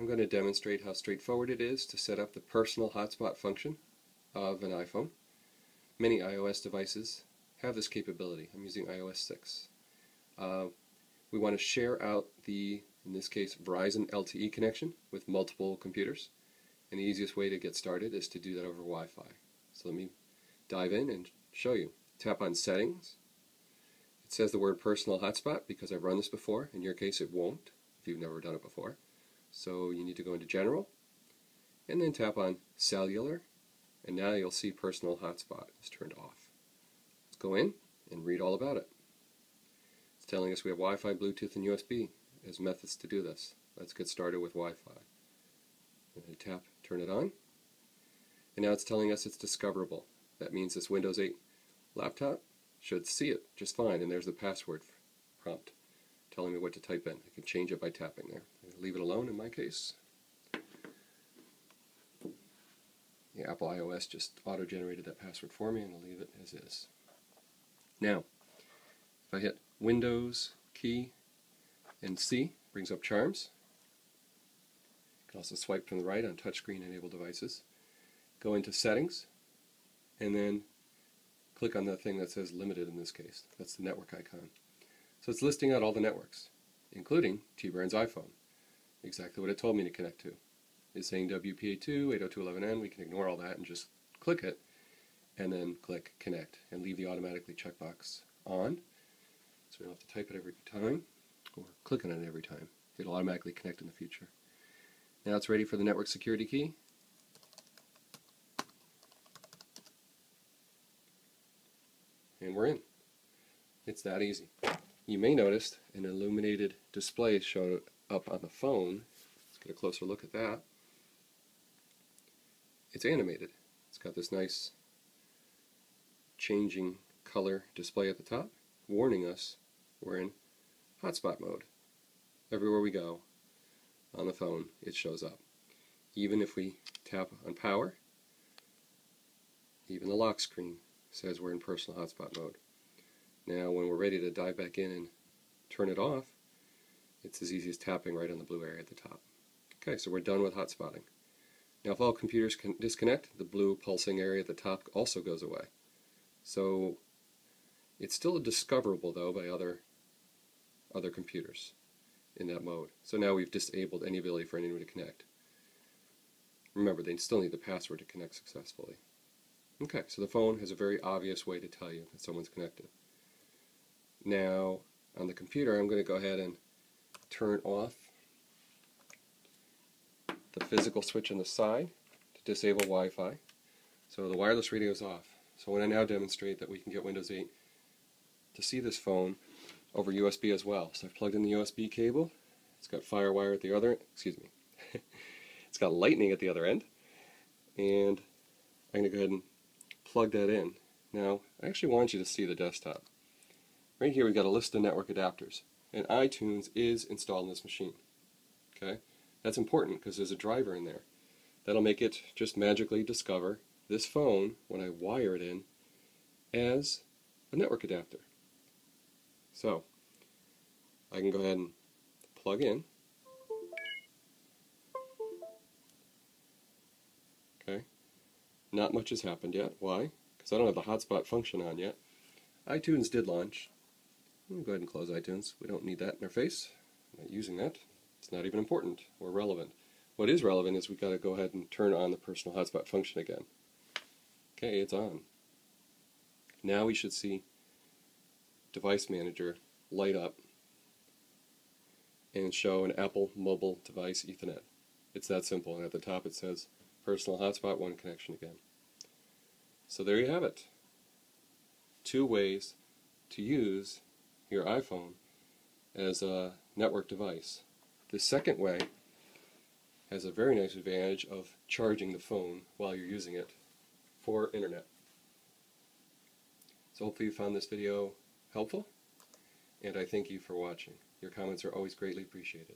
I'm going to demonstrate how straightforward it is to set up the personal hotspot function of an iPhone. Many iOS devices have this capability. I'm using iOS 6. We want to share out the, in this case, Verizon LTE connection with multiple computers. And the easiest way to get started is to do that over Wi-Fi. So let me dive in and show you. Tap on Settings. It says the word Personal Hotspot because I've run this before. In your case, it won't if you've never done it before. So you need to go into General and then tap on Cellular, and now you'll see Personal Hotspot is turned off. Let's go in and read all about it. It's telling us we have Wi-Fi, Bluetooth, and USB as methods to do this. Let's get started with Wi-Fi. I'm going to tap Turn It On, and now it's telling us it's discoverable. That means this Windows 8 laptop should see it just fine, and there's the password prompt telling me what to type in. I can change it by tapping there. I'm gonna leave it alone in my case. Yeah, Apple iOS just auto-generated that password for me, and I'll leave it as is. Now, if I hit Windows, key, and C, it brings up Charms. You can also swipe from the right on touchscreen-enabled devices. Go into Settings, and then click on the thing that says Limited in this case. That's the network icon. So it's listing out all the networks, including T-Brain's iPhone. Exactly what it told me to connect to. It's saying WPA2, 802.11n. We can ignore all that and just click it, and then click Connect, and leave the automatically checkbox on, so we don't have to type it every time, or click on it every time. It'll automatically connect in the future. Now it's ready for the network security key. And we're in. It's that easy. You may notice an illuminated display showed up on the phone. Let's get a closer look at that. It's animated. It's got this nice changing color display at the top, warning us we're in hotspot mode. Everywhere we go on the phone, it shows up. Even if we tap on power, even the lock screen says we're in personal hotspot mode. Now when we're ready to dive back in and turn it off, it's as easy as tapping right on the blue area at the top. Okay, so we're done with hotspotting. Now if all computers can disconnect, the blue pulsing area at the top also goes away. So it's still discoverable though by other computers in that mode. So now we've disabled any ability for anyone to connect. Remember, they still need the password to connect successfully. Okay, so the phone has a very obvious way to tell you that someone's connected. Now, on the computer, I'm going to go ahead and turn off the physical switch on the side to disable Wi-Fi. So the wireless radio is off. So when I now demonstrate that we can get Windows 8 to see this phone over USB as well. So I've plugged in the USB cable. It's got FireWire at the other end. Excuse me. It's got Lightning at the other end. And I'm going to go ahead and plug that in. Now, I actually want you to see the desktop. Right here we've got a list of network adapters, and iTunes is installed on this machine. Okay, that's important because there's a driver in there that'll make it just magically discover this phone when I wire it in as a network adapter. So I can go ahead and plug in. Okay, not much has happened yet. Why? Because I don't have the hotspot function on yet. iTunes did launch. I'm going to go ahead and close iTunes. We don't need that in our face. I'm not using that. It's not even important or relevant. What is relevant is we've got to go ahead and turn on the personal hotspot function again. Okay, it's on. Now we should see Device Manager light up and show an Apple mobile device Ethernet. It's that simple, and at the top it says personal hotspot one connection again. So there you have it. Two ways to use your iPhone as a network device. The second way has a very nice advantage of charging the phone while you're using it for internet. So hopefully you found this video helpful, and I thank you for watching. Your comments are always greatly appreciated.